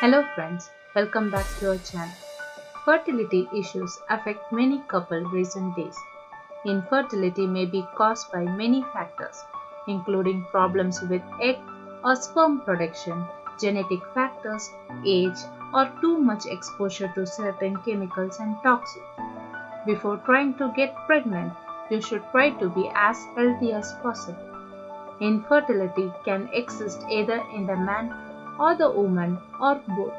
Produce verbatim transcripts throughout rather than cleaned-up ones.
Hello friends, welcome back to our channel. Fertility issues affect many couples recent days. Infertility may be caused by many factors, including problems with egg or sperm production, genetic factors, age, or too much exposure to certain chemicals and toxins. Before trying to get pregnant, you should try to be as healthy as possible. Infertility can exist either in the man or the woman or both.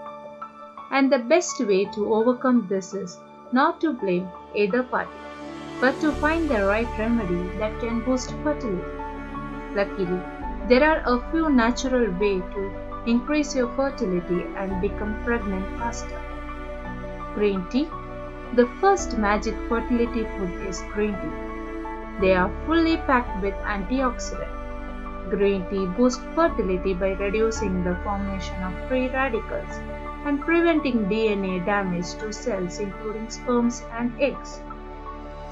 And the best way to overcome this is not to blame either party, but to find the right remedy that can boost fertility. Luckily, there are a few natural ways to increase your fertility and become pregnant faster. Green tea. The first magic fertility food is green tea. They are fully packed with antioxidants. Green tea boosts fertility by reducing the formation of free radicals and preventing D N A damage to cells including sperms and eggs.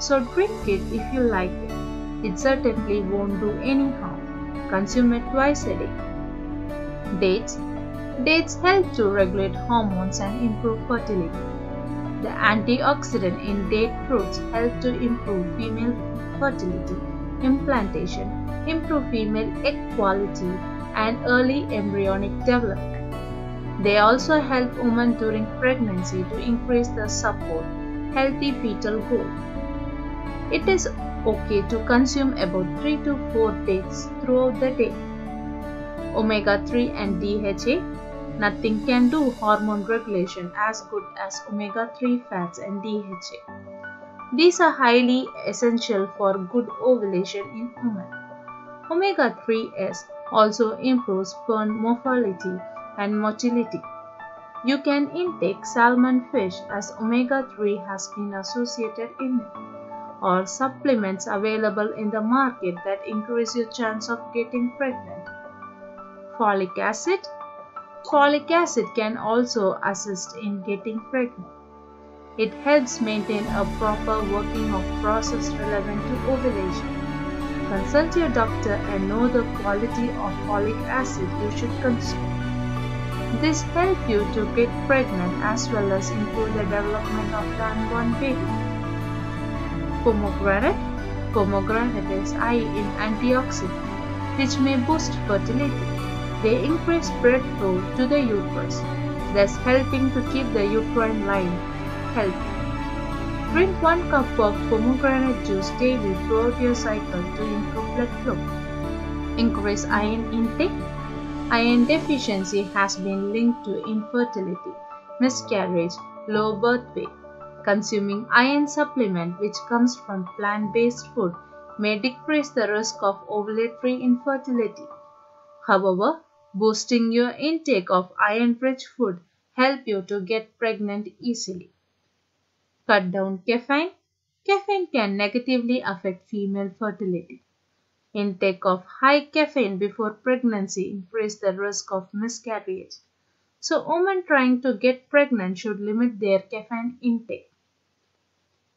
So drink it if you like it. It certainly won't do any harm. Consume it twice a day. Dates. Dates help to regulate hormones and improve fertility. The antioxidant in date fruits help to improve female fertility, implantation, improve female egg quality, and early embryonic development. They also help women during pregnancy to increase their support, healthy fetal growth. It is okay to consume about three to four dates throughout the day. Omega three and D H A. Nothing can do hormone regulation as good as omega three fats and D H A. These are highly essential for good ovulation in women. Omega three S also improves sperm morphology and motility. You can intake salmon fish as omega three has been associated in it, or supplements available in the market that increase your chance of getting pregnant. Folic acid. Folic acid can also assist in getting pregnant. It helps maintain a proper working of process relevant to ovulation. Consult your doctor and know the quality of folic acid you should consume. This helps you to get pregnant as well as improve the development of the unborn baby. Pomegranate. Pomegranate is high in antioxidants, which may boost fertility. They increase blood flow to the uterus, thus helping to keep the uterine lining healthy. Drink one cup of pomegranate juice daily throughout your cycle to improve blood flow. Increase iron intake. Iron deficiency has been linked to infertility, miscarriage, low birth weight. Consuming iron supplement, which comes from plant-based food, may decrease the risk of ovulatory infertility. However, boosting your intake of iron-rich food helps you to get pregnant easily. Cut down caffeine. Caffeine can negatively affect female fertility. Intake of high caffeine before pregnancy increases the risk of miscarriage. So women trying to get pregnant should limit their caffeine intake.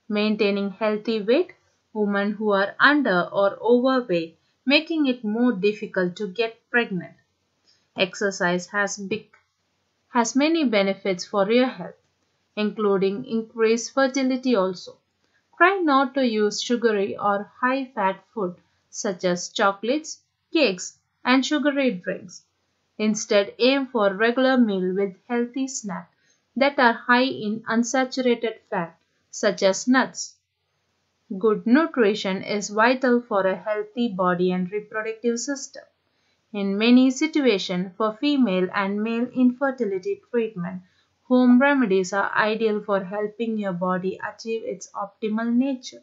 Maintaining healthy weight. Women who are under or overweight, making it more difficult to get pregnant. Exercise has big, has many benefits for your health, including increased fertility also. Try not to use sugary or high-fat food such as chocolates, cakes, and sugary drinks. Instead, aim for regular meal with healthy snacks that are high in unsaturated fat such as nuts. Good nutrition is vital for a healthy body and reproductive system. In many situations, for female and male infertility treatment, home remedies are ideal for helping your body achieve its optimal nature.